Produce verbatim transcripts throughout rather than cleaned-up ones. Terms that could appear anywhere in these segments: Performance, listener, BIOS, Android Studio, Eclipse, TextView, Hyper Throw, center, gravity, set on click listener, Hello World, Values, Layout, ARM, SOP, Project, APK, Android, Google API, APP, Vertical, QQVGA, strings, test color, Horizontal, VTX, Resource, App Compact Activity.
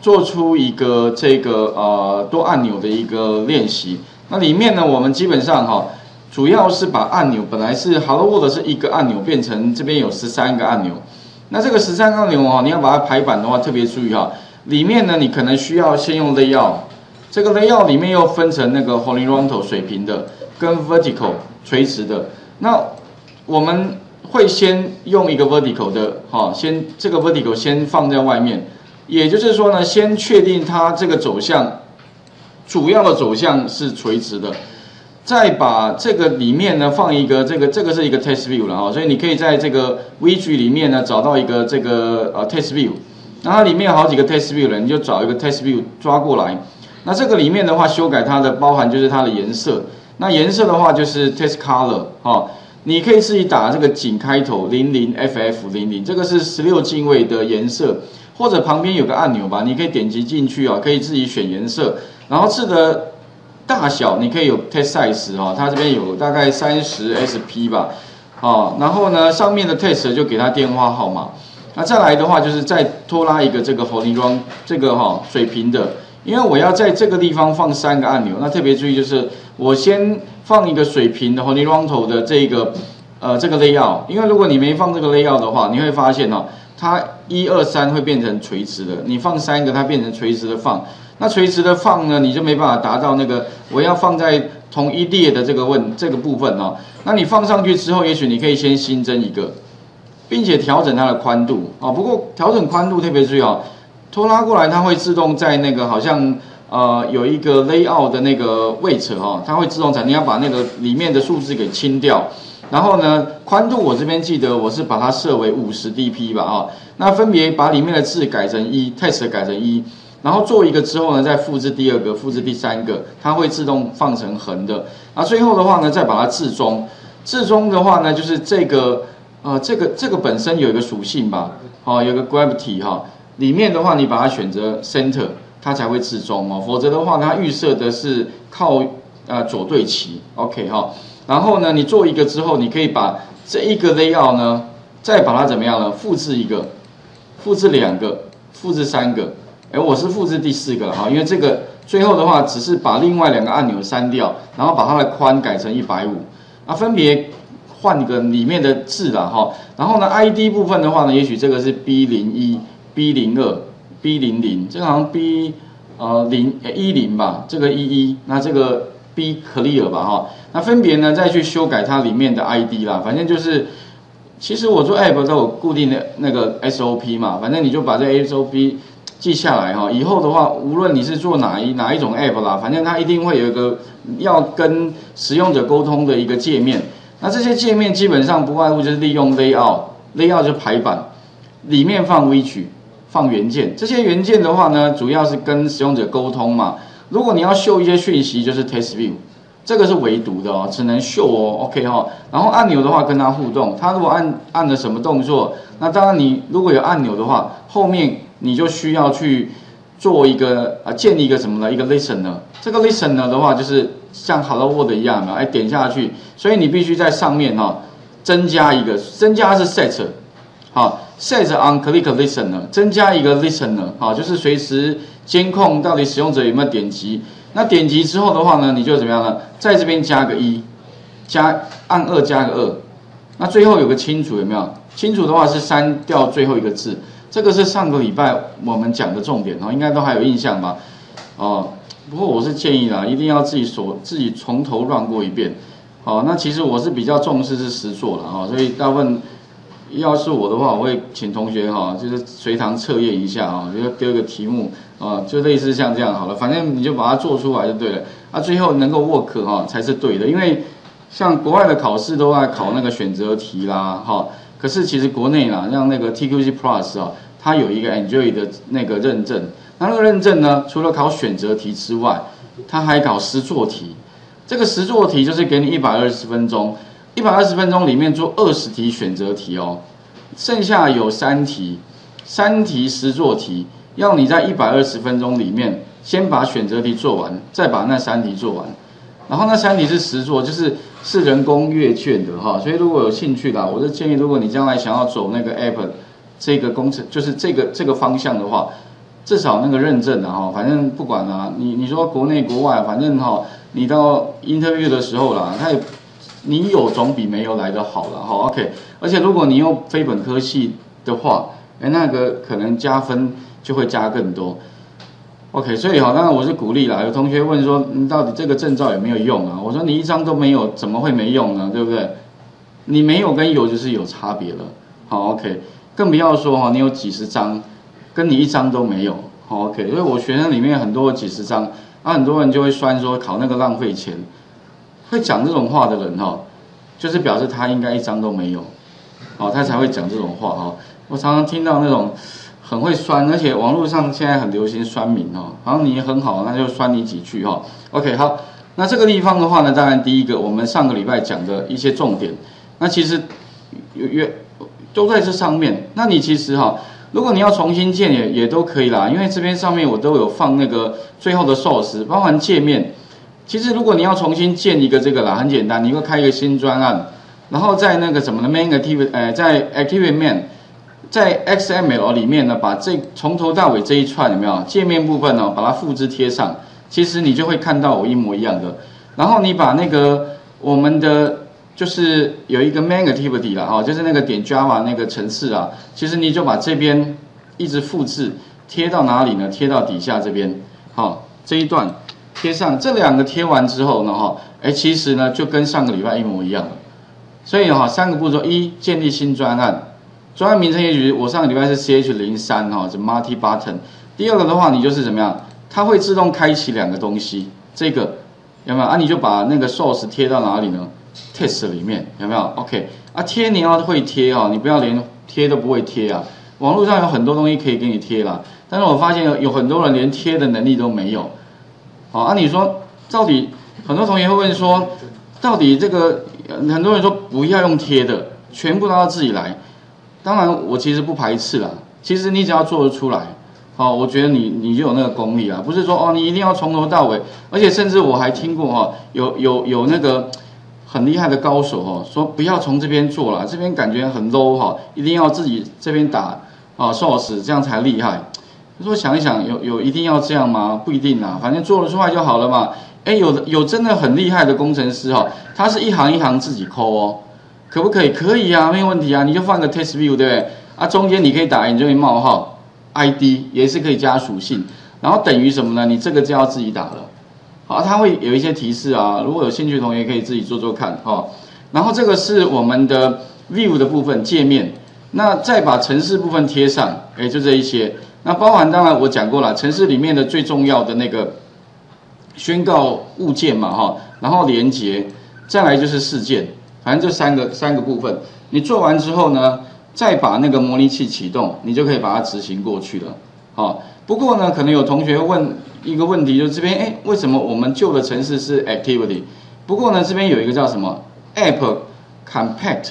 做出一个这个呃多按钮的一个练习。那里面呢，我们基本上哈、哦，主要是把按钮本来是 Hello World 是一个按钮，变成这边有十三个按钮。那这个十三个按钮哈、哦，你要把它排版的话，特别注意哈、哦。里面呢，你可能需要先用 Layout， 这个 Layout 里面又分成那个 Horizontal 水平的跟 Vertical 垂直的。那我们会先用一个 Vertical 的哈、哦，先这个 Vertical 先放在外面。 也就是说呢，先确定它这个走向，主要的走向是垂直的，再把这个里面呢放一个这个这个是一个 TextView 了哈、哦，所以你可以在这个 V G 里面呢找到一个这个呃 TextView， 那它里面有好几个 TextView 了，你就找一个 TextView 抓过来。那这个里面的话，修改它的包含就是它的颜色，那颜色的话就是 test color 哈、哦，你可以自己打这个井开头零零 F F 零零，这个是十六进位的颜色。 或者旁边有个按钮吧，你可以点击进去啊、哦，可以自己选颜色，然后字的大小你可以有 text size 哈、哦，它这边有大概三十 S P 吧，哦，然后呢上面的 text 就给它电话号码，那再来的话就是再拖拉一个这个 horizontal 这个哈、哦、水平的，因为我要在这个地方放三个按钮，那特别注意就是我先放一个水平的 horizontal 的这个呃这个 layout， 因为如果你没放这个 layout 的话，你会发现哦。 它一二三会变成垂直的，你放三个，它变成垂直的放。那垂直的放呢，你就没办法达到那个我要放在同一列的这个问这个部分哦。那你放上去之后，也许你可以先新增一个，并且调整它的宽度啊、哦。不过调整宽度特别注意哦，拖拉过来它会自动在那个好像呃有一个 layout 的那个位置哈、哦，它会自动产，你要把那个里面的数字给清掉。 然后呢，宽度我这边记得我是把它设为五十 D P 吧，啊，那分别把里面的字改成一 ，text 改成一，然后做一个之后呢，再复制第二个，复制第三个，它会自动放成横的。那最后的话呢，再把它置中，置中的话呢，就是这个，呃，这个这个本身有一个属性吧，哦，有个 gravity 哈、哦，里面的话你把它选择 center， 它才会置中哦，否则的话它预设的是靠呃左对齐 ，OK 哈、哦。 然后呢，你做一个之后，你可以把这一个 layout 呢，再把它怎么样呢？复制一个，复制两个，复制三个。哎，我是复制第四个了哈，因为这个最后的话，只是把另外两个按钮删掉，然后把它的宽改成 一百五十， 啊，分别换一个里面的字啦哈。然后呢 ，I D 部分的话呢，也许这个是 B 零一 B 零二 B 零零， 这个好像 B 呃零一零吧，这个一一，那这个 B clear 吧哈。 那分别呢，再去修改它里面的 I D 啦，反正就是，其实我做 app 都有固定的那个 S O P 嘛，反正你就把这 S O P 记下来哈、哦。以后的话，无论你是做哪一哪一种 app 啦，反正它一定会有一个要跟使用者沟通的一个界面。那这些界面基本上不外乎就是利用 layout， layout 就排版，里面放 widget， 放元件。这些元件的话呢，主要是跟使用者沟通嘛。如果你要秀一些讯息，就是 TextView。 这个是唯独的哦，只能秀哦 ，OK 哈、哦。然后按钮的话跟它互动，它如果按按了什么动作，那当然你如果有按钮的话，后面你就需要去做一个啊、呃，建立一个什么呢？一个 listener。这个 listener 的话就是像 Hello World 一样嘛，哎点下去，所以你必须在上面哈、哦、增加一个，增加是 set， 好、哦、set on click listener， 增加一个 listener， 好、哦、就是随时监控到底使用者有没有点击。 那点击之后的话呢，你就怎么样呢？在这边加个一，加按二加个二，那最后有个清除有没有？清除的话是删掉最后一个字，这个是上个礼拜我们讲的重点哦，应该都还有印象吧？哦，不过我是建议啦，一定要自己所自己从头乱过一遍。哦，那其实我是比较重视是实作啦，哦，所以大部分要是我的话，我会请同学哈、哦，就是随堂测验一下啊、哦，就丢一个题目。 啊、哦，就类似像这样好了，反正你就把它做出来就对了。啊，最后能够 work 哈、哦、才是对的，因为像国外的考试都在考那个选择题啦，哈、哦。可是其实国内啦，像那个 T Q G Plus 啊、哦，它有一个 Android 的那个认证，那那个认证呢，除了考选择题之外，它还考实作题。这个实作题就是给你一百二十分钟， 一百二十分钟里面做二十题选择题哦，剩下有三题，三题实作题。 要你在一百二十分钟里面，先把选择题做完，再把那三题做完，然后那三题是实作，就是是人工阅卷的哈。所以如果有兴趣啦，我就建议，如果你将来想要走那个 app 这个工程，就是这个这个方向的话，至少那个认证啊哈，反正不管啦、啊，你你说国内国外，反正哈、哦，你到 interview 的时候啦，他也你有总比没有来的好了哈、哦。OK， 而且如果你用非本科系的话，哎，那个可能加分就会加更多。OK， 所以哈、哦，当然我是鼓励啦。有同学问说，你到底这个证照有没有用啊？我说你一张都没有，怎么会没用呢？对不对？你没有跟有就是有差别了。好 ，OK， 更不要说哈、哦，你有几十张。 跟你一张都没有 ，OK， 所以我学生里面很多几十张，啊，很多人就会酸说考那个浪费钱，会讲这种话的人哈、哦，就是表示他应该一张都没有，哦，他才会讲这种话哈、哦。我常常听到那种很会酸，而且网络上现在很流行酸民哦，然后你很好，那就酸你几句哈、哦。OK， 好，那这个地方的话呢，当然第一个我们上个礼拜讲的一些重点，那其实也都在这上面，那你其实哈、哦。 如果你要重新建也也都可以啦，因为这边上面我都有放那个最后的 source， 包含界面。其实如果你要重新建一个这个啦，很简单，你会开一个新专案，然后在那个什么的 main activity， 呃，在 activity main， 在 X M L 里面呢，把这从头到尾这一串有没有界面部分呢、哦，把它复制贴上，其实你就会看到我一模一样的。然后你把那个我们的。 就是有一个 main activity 啦，哈，就是那个点 Java 那个程式啊，其实你就把这边一直复制贴到哪里呢？贴到底下这边，好，这一段贴上，这两个贴完之后呢，哈，哎，其实呢就跟上个礼拜一模一样了。所以哈，三个步骤：一、建立新专案，专案名称也许我上个礼拜是 C H 零三哈，是 multi button。第二个的话，你就是怎么样？它会自动开启两个东西，这个有没有啊？你就把那个 source 贴到哪里呢？ test 里面有没有 ？OK 啊，贴你要会贴哦，你不要连贴都不会贴啊。网络上有很多东西可以给你贴啦，但是我发现有很多人连贴的能力都没有。好、哦、啊，你说到底很多同学会问说，到底这个很多人说不要用贴的，全部都要自己来。当然我其实不排斥啦，其实你只要做得出来，好、哦，我觉得你你就有那个功力啊，不是说哦你一定要从头到尾，而且甚至我还听过哈、哦，有有有那个。 很厉害的高手哦，说不要从这边做了，这边感觉很 low 哈、哦，一定要自己这边打啊 source 这样才厉害。他说想一想，有有一定要这样吗？不一定啊，反正做得出来就好了嘛。哎，有的有真的很厉害的工程师哈、哦，他是一行一行自己抠哦，可不可以？可以啊，没有问题啊，你就放个 test view 对不对？啊，中间你可以打 enjoy 冒号 I D 也是可以加属性，然后等于什么呢？你这个就要自己打了。 好，它会有一些提示啊。如果有兴趣的同学可以自己做做看哦。然后这个是我们的 view 的部分界面，那再把程式部分贴上，哎，就这一些。那包含当然我讲过了，程式里面的最重要的那个宣告物件嘛哈、哦，然后连接，再来就是事件，反正这三个三个部分，你做完之后呢，再把那个模拟器启动，你就可以把它执行过去了。好、哦，不过呢，可能有同学问。 一个问题就是这边，哎，为什么我们旧的程式是 activity？ 不过呢，这边有一个叫什么 App Compact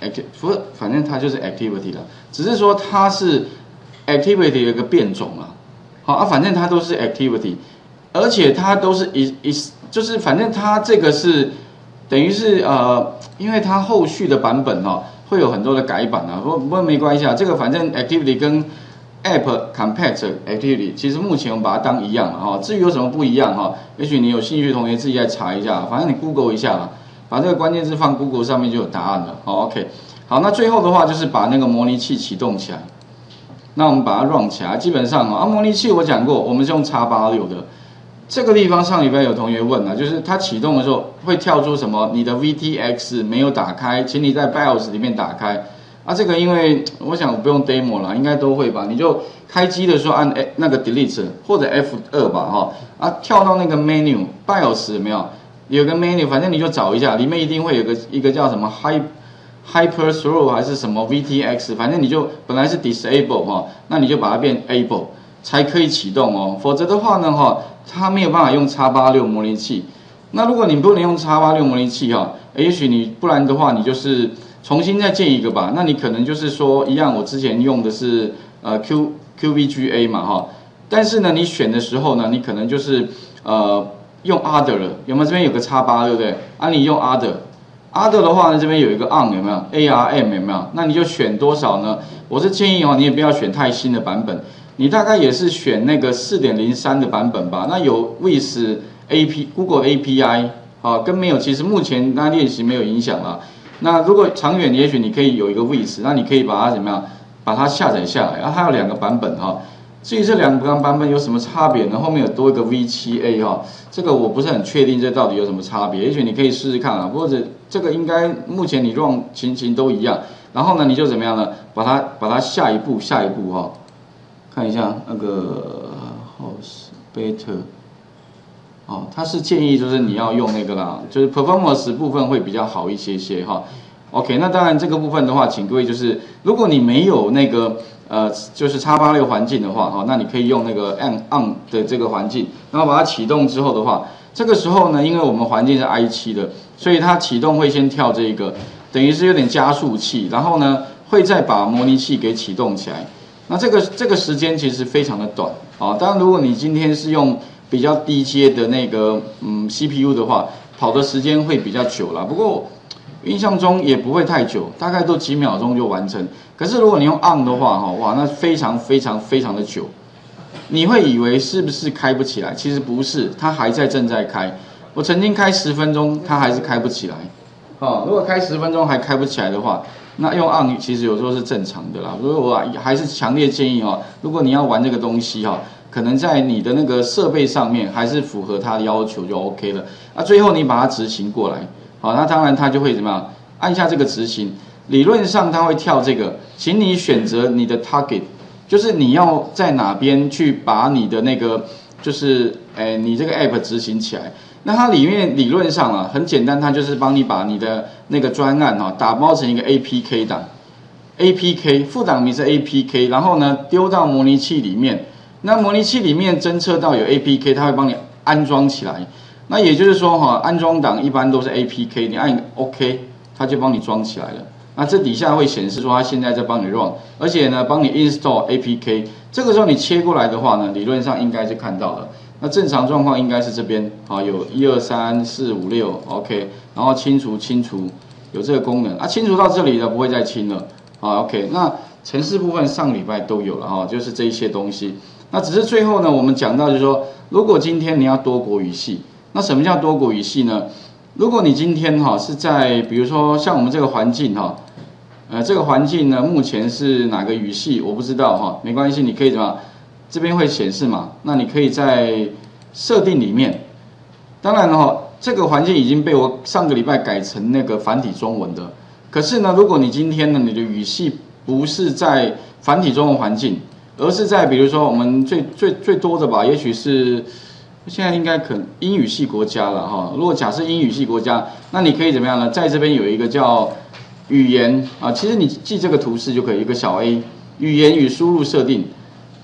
Activity， 不是，反正它就是 activity 了，只是说它是 activity 的一个变种啊。好啊，反正它都是 activity， 而且它都是一一，就是反正它这个是等于是呃，因为它后续的版本哦，会有很多的改版啊。不不过没关系啊，这个反正 activity 跟 App Compact Activity， 其实目前我们把它当一样了哈。至于有什么不一样哈，也许你有兴趣的同学自己再查一下，反正你 Google 一下啦，把这个关键字放 Google 上面就有答案了。好 ，OK， 好，那最后的话就是把那个模拟器启动起来。那我们把它 run 起来，基本上啊，模拟器我讲过，我们是用 X 八六 的。这个地方上礼拜有同学问了，就是它启动的时候会跳出什么？你的 V T X 没有打开，请你在 BIOS 里面打开。 啊，这个因为我想我不用 demo 啦，应该都会吧？你就开机的时候按那个 delete 或者 F 二 吧，哈、哦、啊，跳到那个 menu BIOS 有没有？有个 menu， 反正你就找一下，里面一定会有个一个叫什么 Hyper Throw 还是什么 V T X， 反正你就本来是 disable 哈、哦，那你就把它变 able 才可以启动哦，否则的话呢哈、哦，它没有办法用 X 八六 模拟器。那如果你不能用 X 八六 模拟器哈、哦，也许你不然的话你就是。 重新再建一个吧，那你可能就是说一样，我之前用的是呃 Q Q V G A 嘛哈，但是呢，你选的时候呢，你可能就是呃用 other 了，有没有？这边有个 X 八 对不对？啊，你用 other，other other 的话呢，这边有一个 arm 有没有 ？A R M 有没有？那你就选多少呢？我是建议哦，你也不要选太新的版本，你大概也是选那个 四点零三 的版本吧？那有 with A P Google A P I 啊，跟没有其实目前大家练习没有影响啦。那如果长远，也许你可以有一个 with， 那你可以把它怎么样，把它下载下来。啊，它有两个版本哈、啊。至于这两个版本有什么差别呢？后面有多一个 V 七 A 哈、啊，这个我不是很确定，这到底有什么差别？也许你可以试试看啊。或者这个应该目前你 run 情形都一样。然后呢，你就怎么样呢？把它把它下一步下一步哈、啊。 看一下那个 host beta， 哦，它是建议就是你要用那个啦，就是 performance 部分会比较好一些些哈、哦。OK， 那当然这个部分的话，请各位就是如果你没有那个呃就是 X 八六 环境的话哈、哦，那你可以用那个 on on 的这个环境，然后把它启动之后的话，这个时候呢，因为我们环境是 I 七 的，所以它启动会先跳这个，等于是有点加速器，然后呢会再把模拟器给启动起来。 那这个这个时间其实非常的短啊，当然如果你今天是用比较低阶的那个嗯 C P U 的话，跑的时间会比较久啦。不过印象中也不会太久，大概都几秒钟就完成。可是如果你用 on 的话，哈哇，那非常非常非常的久，你会以为是不是开不起来？其实不是，它还在正在开。我曾经开十分钟，它还是开不起来。啊，如果开十分钟还开不起来的话。 那用 on 其实有时候是正常的啦，所以我还是强烈建议哦，如果你要玩这个东西哦，可能在你的那个设备上面还是符合它的要求就 OK 了。啊，最后你把它执行过来，好，那当然它就会怎么样？按下这个执行，理论上它会跳这个，请你选择你的 target， 就是你要在哪边去把你的那个，就是诶、哎、你这个 app 执行起来。 那它里面理论上啊，很简单，它就是帮你把你的那个专案啊打包成一个 A P K 档 ，A P K 副档名是 A P K， 然后呢丢到模拟器里面，那模拟器里面侦测到有 A P K， 它会帮你安装起来。那也就是说哈、啊，安装档一般都是 A P K， 你按 OK， 它就帮你装起来了。那这底下会显示说它现在在帮你 run， 而且呢帮你 install A P K。这个时候你切过来的话呢，理论上应该是看到了。 那正常状况应该是这边啊，有一 二 三 四 五 六 ，OK， 然后清除清除有这个功能啊，清除到这里了，不会再清了啊 ，OK。那程式部分上礼拜都有了哈，就是这一些东西。那只是最后呢，我们讲到就是说，如果今天你要多国语系，那什么叫多国语系呢？如果你今天哈是在比如说像我们这个环境哈，呃，这个环境呢目前是哪个语系我不知道哈，没关系，你可以怎么样？ 这边会显示嘛？那你可以在设定里面，当然了、哦，这个环境已经被我上个礼拜改成那个繁体中文的。可是呢，如果你今天呢，你的语系不是在繁体中文环境，而是在比如说我们最最最多的吧，也许是现在应该可能英语系国家了哈、哦。如果假设英语系国家，那你可以怎么样呢？在这边有一个叫语言啊，其实你记这个图示就可以，一个小 A 语言与输入设定。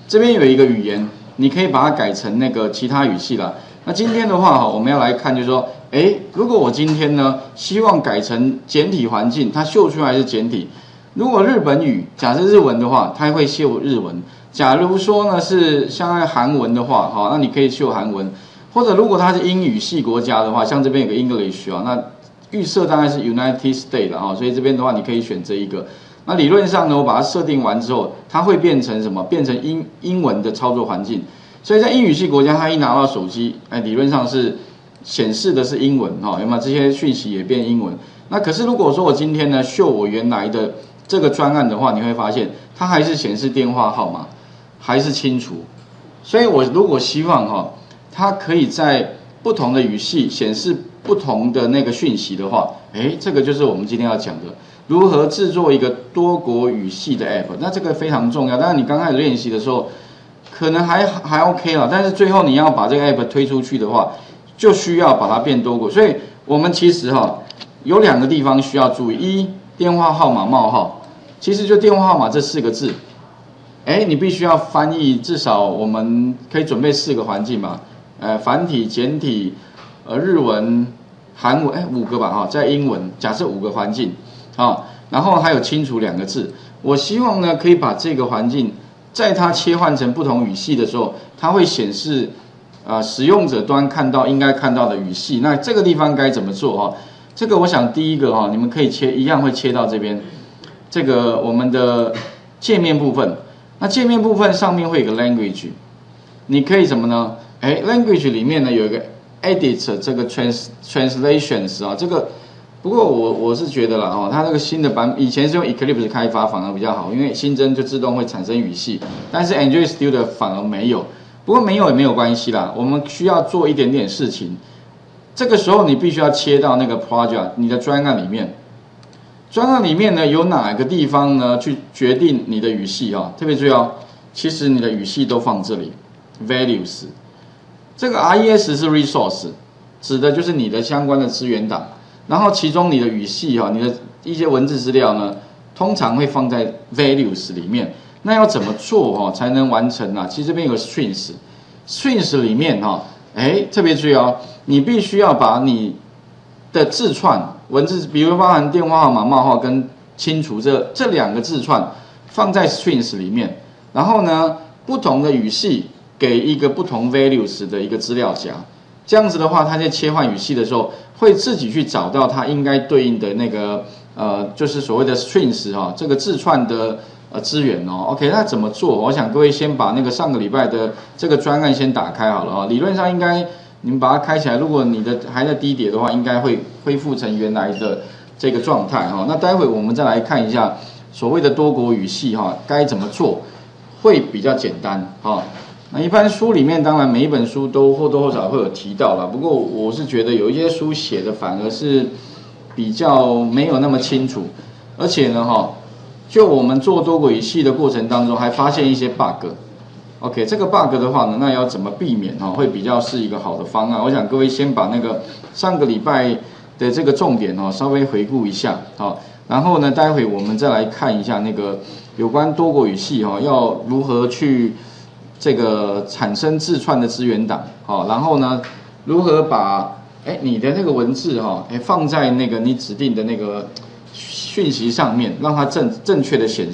这边有一个语言，你可以把它改成那个其他语系啦。那今天的话哈，我们要来看，就是说，诶，如果我今天呢，希望改成简体环境，它秀出来是简体。如果日本语，假设日文的话，它会秀日文；假如说呢是像韩文的话，哈，那你可以秀韩文。或者如果它是英语系国家的话，像这边有个 English 啊，那预设当然是 United States 了哈，所以这边的话你可以选择一个。 那理论上呢，我把它设定完之后，它会变成什么？变成英英文的操作环境。所以在英语系国家，它一拿到手机，哎，理论上是显示的是英文哈，有没有？这些讯息也变英文。那可是如果说我今天呢秀我原来的这个专案的话，你会发现它还是显示电话号码，还是清除。所以我如果希望哈，它可以在不同的语系显示不同的那个讯息的话，哎，这个就是我们今天要讲的。 如何制作一个多国语系的 app？ 那这个非常重要。但是你刚开始练习的时候，可能还还 OK 啦，但是最后你要把这个 app 推出去的话，就需要把它变多国。所以我们其实哈有两个地方需要注意：一，电话号码冒号，其实就电话号码这四个字，哎，你必须要翻译至少我们可以准备四个环境吧，呃，繁体、简体、呃，日文、韩文，哎，五个吧哈，在英文假设五个环境。 啊、哦，然后还有清除两个字，我希望呢可以把这个环境，在它切换成不同语系的时候，它会显示，啊、呃，使用者端看到应该看到的语系。那这个地方该怎么做哈、哦？这个我想第一个哈、哦，你们可以切一样会切到这边，这个我们的界面部分。那界面部分上面会有个 language， 你可以什么呢？哎 ，language 里面呢有一个 edit 这个 trans translations 啊，这个不过我我是觉得啦哦，它这个新的版以前是用 Eclipse 开发反而比较好，因为新增就自动会产生语系，但是 Android Studio 反而没有。不过没有也没有关系啦，我们需要做一点点事情。这个时候你必须要切到那个 project 你的专案里面，专案里面呢有哪个地方呢去决定你的语系啊、哦？特别注意哦，其实你的语系都放这里 ，values。这个 R E S 是 resource， 指的就是你的相关的资源档，然后其中你的语系啊、哦，你的一些文字资料呢，通常会放在 values 里面。那要怎么做哦才能完成啊？其实这边有 strings，strings strings 里面哈、哦。 哎，特别注意哦，你必须要把你的字串文字，比如包含电话号码、冒号跟清除这这两个字串放在 strings 里面，然后呢，不同的语系给一个不同 values 的一个资料夹，这样子的话，它在切换语系的时候会自己去找到它应该对应的那个呃，就是所谓的 strings 哈、哦，这个字串的呃资源哦。OK， 那怎么做？我想各位先把那个上个礼拜的这个专案先打开好了啊、哦。理论上应该你们把它开起来，如果你的还在低点的话，应该会恢复成原来的这个状态哈、哦。那待会我们再来看一下所谓的多国语系哈、哦，该怎么做会比较简单哈、哦。那一般书里面当然每一本书都或多或少会有提到啦，不过我是觉得有一些书写的反而是比较没有那么清楚，而且呢哈。哦 就我们做多国语系的过程当中，还发现一些 bug。OK， 这个 bug 的话呢，那要怎么避免哈、哦，会比较是一个好的方案。我想各位先把那个上个礼拜的这个重点哦，稍微回顾一下哦，然后呢，待会我们再来看一下那个有关多国语系哦，要如何去这个产生字串的资源档哦，然后呢，如何把哎你的那个文字哈、哦，哎放在那个你指定的那个。 讯息上面让它正正确的显示。